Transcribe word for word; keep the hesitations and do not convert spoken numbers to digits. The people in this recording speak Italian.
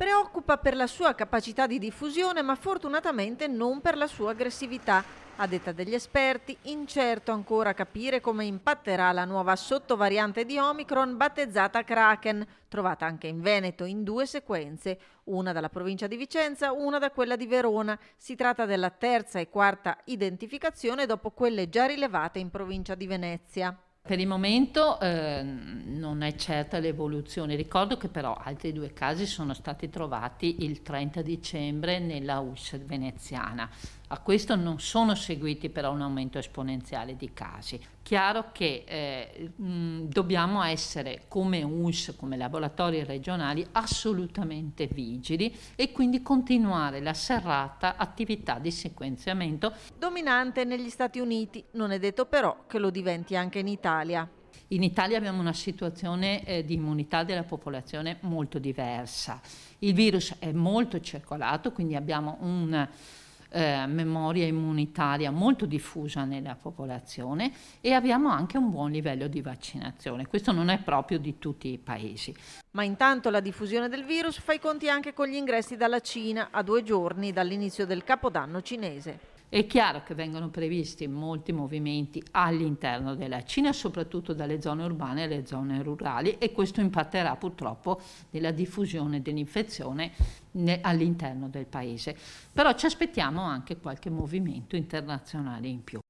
Preoccupa per la sua capacità di diffusione, ma fortunatamente non per la sua aggressività. A detta degli esperti, incerto ancora capire come impatterà la nuova sottovariante di Omicron battezzata Kraken, trovata anche in Veneto in due sequenze, una dalla provincia di Vicenza, una da quella di Verona. Si tratta della terza e quarta identificazione dopo quelle già rilevate in provincia di Venezia. Per il momento eh, non è certa l'evoluzione, ricordo che però altri due casi sono stati trovati il trenta dicembre nella Ulss veneziana. A questo non sono seguiti però un aumento esponenziale di casi. Chiaro che eh, mh, dobbiamo essere come Ulss, come laboratori regionali, assolutamente vigili e quindi continuare la serrata attività di sequenziamento. Dominante negli Stati Uniti, non è detto però che lo diventi anche in Italia. In Italia abbiamo una situazione eh, di immunità della popolazione molto diversa. Il virus è molto circolato, quindi abbiamo un... Eh, memoria immunitaria molto diffusa nella popolazione e abbiamo anche un buon livello di vaccinazione. Questo non è proprio di tutti i paesi. Ma intanto la diffusione del virus fa i conti anche con gli ingressi dalla Cina a due giorni dall'inizio del Capodanno cinese. È chiaro che vengono previsti molti movimenti all'interno della Cina, soprattutto dalle zone urbane alle zone rurali, e questo impatterà purtroppo nella diffusione dell'infezione all'interno del paese. Però ci aspettiamo anche qualche movimento internazionale in più.